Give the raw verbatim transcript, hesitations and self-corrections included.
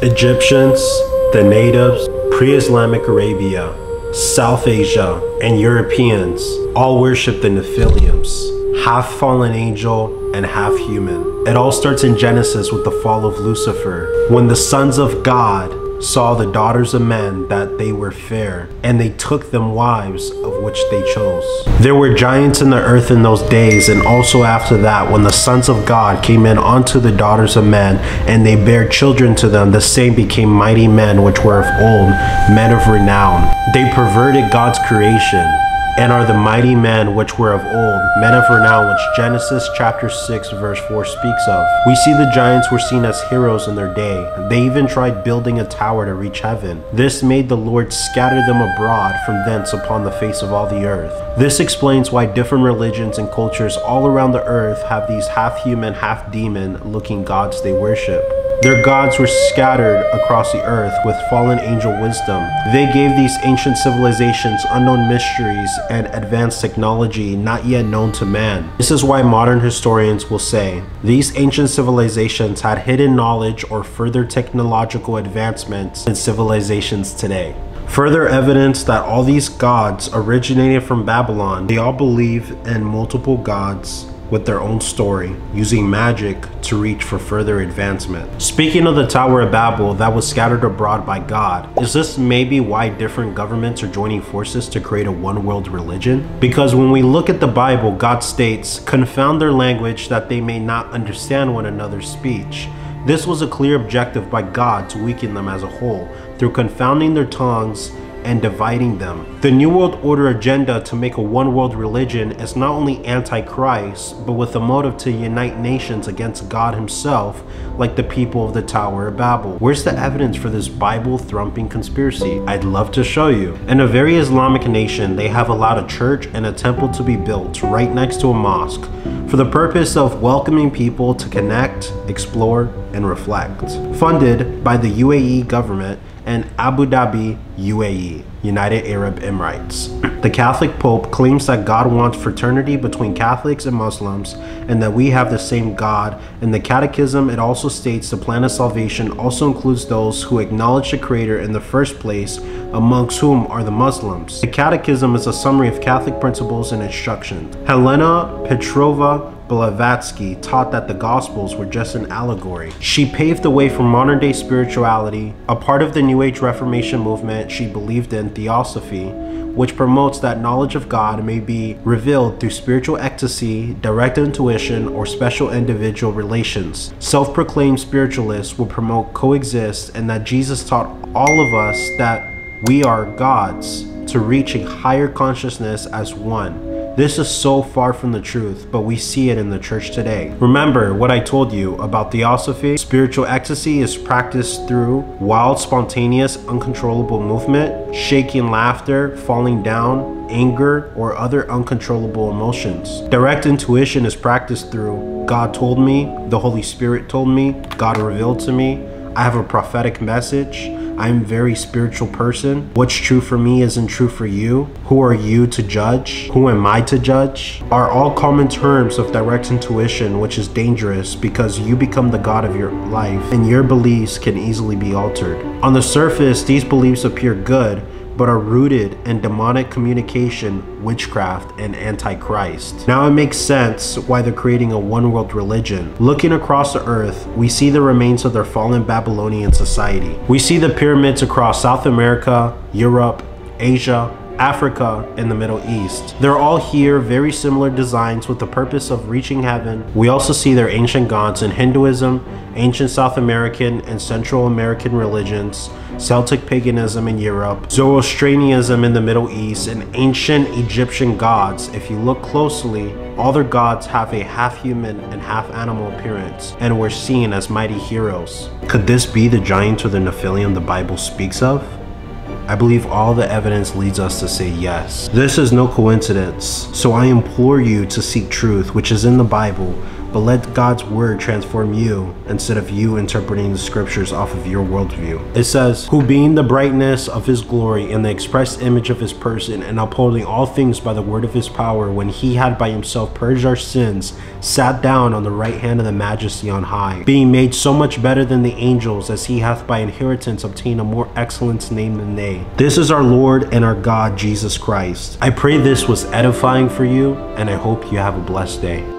Egyptians, the natives, pre-Islamic Arabia, South Asia, and Europeans all worship the Nephilims, half fallen angel and half human. It all starts in Genesis with the fall of Lucifer, when the sons of God saw the daughters of men that they were fair, and they took them wives, of which they chose. There were giants in the earth in those days, and also after that, when the sons of God came in unto the daughters of men, and they bare children to them, the same became mighty men which were of old, men of renown. They perverted God's creation, and are the mighty men which were of old, men of renown, which Genesis chapter six verse four speaks of. We see the giants were seen as heroes in their day. They even tried building a tower to reach heaven. This made the Lord scatter them abroad from thence upon the face of all the earth. This explains why different religions and cultures all around the earth have these half-human, half-demon looking gods they worship. Their gods were scattered across the earth with fallen angel wisdom. They gave these ancient civilizations unknown mysteries and advanced technology not yet known to man. This is why modern historians will say these ancient civilizations had hidden knowledge or further technological advancements in civilizations today. Further evidence that all these gods originated from Babylon. They all believe in multiple gods with their own story, using magic to reach for further advancement. Speaking of the Tower of Babel that was scattered abroad by God, is this maybe why different governments are joining forces to create a one world religion? Because when we look at the Bible, God states, "Confound their language that they may not understand one another's speech." This was a clear objective by God to weaken them as a whole, through confounding their tongues and dividing them. The New World Order agenda to make a one world religion is not only anti-Christ, but with a motive to unite nations against God himself, like the people of the Tower of Babel. Where's the evidence for this Bible thumping conspiracy? I'd love to show you. In a very Islamic nation, they have allowed a church and a temple to be built right next to a mosque for the purpose of welcoming people to connect, explore, and reflect. Funded by the U A E government and Abu Dhabi, U A E, United Arab Emirates. The Catholic Pope claims that God wants fraternity between Catholics and Muslims, and that we have the same God. In the Catechism, it also states the plan of salvation also includes those who acknowledge the Creator in the first place, amongst whom are the Muslims. The Catechism is a summary of Catholic principles and instructions. Helena Petrova Blavatsky taught that the Gospels were just an allegory. She paved the way for modern-day spirituality. A part of the New Age Reformation movement, she believed in theosophy, which promotes that knowledge of God may be revealed through spiritual ecstasy, direct intuition, or special individual relations. Self-proclaimed spiritualists will promote coexist, and that Jesus taught all of us that we are gods to reach a higher consciousness as one. This is so far from the truth, but we see it in the church today. Remember what I told you about theosophy? Spiritual ecstasy is practiced through wild, spontaneous, uncontrollable movement, shaking laughter, falling down, anger, or other uncontrollable emotions. Direct intuition is practiced through God told me, the Holy Spirit told me, God revealed to me, I have a prophetic message, I'm a very spiritual person. What's true for me isn't true for you. Who are you to judge? Who am I to judge? Are all common terms of direct intuition, which is dangerous because you become the God of your life and your beliefs can easily be altered. On the surface, these beliefs appear good, but are rooted in demonic communication, witchcraft, and antichrist. Now it makes sense why they're creating a one-world religion. Looking across the earth, we see the remains of their fallen Babylonian society. We see the pyramids across South America, Europe, Asia, Africa, and the Middle East. They're all here, very similar designs with the purpose of reaching heaven. We also see their ancient gods in Hinduism, ancient South American and Central American religions, Celtic paganism in Europe, Zoroastrianism in the Middle East, and ancient Egyptian gods. If you look closely, all their gods have a half-human and half-animal appearance, and were seen as mighty heroes. Could this be the giants or the Nephilim the Bible speaks of? I believe all the evidence leads us to say yes. This is no coincidence, so I implore you to seek truth, which is in the Bible, but let God's word transform you instead of you interpreting the scriptures off of your worldview. It says, who being the brightness of his glory and the express image of his person, and upholding all things by the word of his power, when he had by himself purged our sins, sat down on the right hand of the majesty on high, being made so much better than the angels, as he hath by inheritance obtained a more excellent name than they. This is our Lord and our God, Jesus Christ. I pray this was edifying for you, and I hope you have a blessed day.